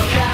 look at